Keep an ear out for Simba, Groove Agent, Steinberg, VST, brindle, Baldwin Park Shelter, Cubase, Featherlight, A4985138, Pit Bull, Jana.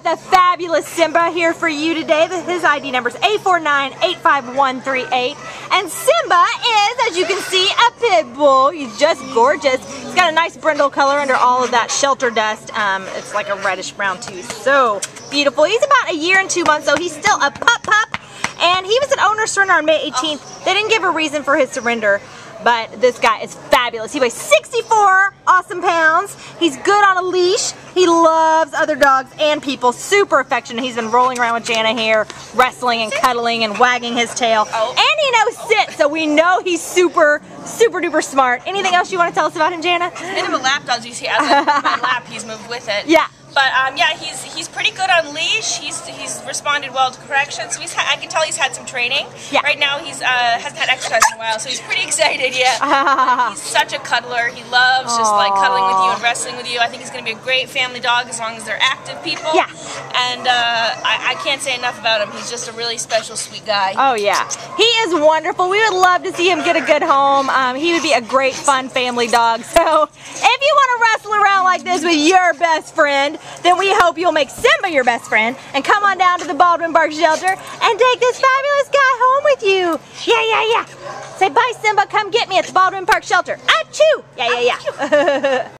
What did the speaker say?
got the fabulous Simba here for you today. His ID number is A4985138. And Simba is, as you can see, a Pit Bull. He's just gorgeous. He's got a nice brindle color under all of that shelter dust. It's like a reddish brown too. So beautiful. He's about a year and 2 months, so he's still a pup. And he was an owner surrender on May 18th. They didn't give a reason for his surrender, but this guy is fabulous. He weighs 64 awesome pounds. He's good on a leash. He loves other dogs and people. Super affectionate. He's been rolling around with Jana here, wrestling and cuddling and wagging his tail. And he knows sit, so we know he's super duper smart. Anything else you want to tell us about him, Jana? He's been in my lap dogs. You see, as I'm in my lap, he's moved with it. Yeah. But yeah, he's pretty good on leash. He's responded well to corrections. So I can tell he's had some training. Yeah. Right now he hasn't had exercise in a while, so he's pretty excited. Yeah. He's such a cuddler. He loves just like cuddling with you and wrestling with you. I think he's going to be a great family dog as long as they're active people. Yeah. And I can't say enough about him. He's just a really special, sweet guy. Oh yeah, he is wonderful. We would love to see him get a good home. He would be a great, fun family dog. So if you want to wrestle around like this with your best friend, then we hope you'll make Simba your best friend and come on down to the Baldwin Park Shelter and take this fabulous guy home with you. Yeah. Say bye, Simba. Come get me at the Baldwin Park Shelter. Achoo! Yeah.